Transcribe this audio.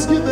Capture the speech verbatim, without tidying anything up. just give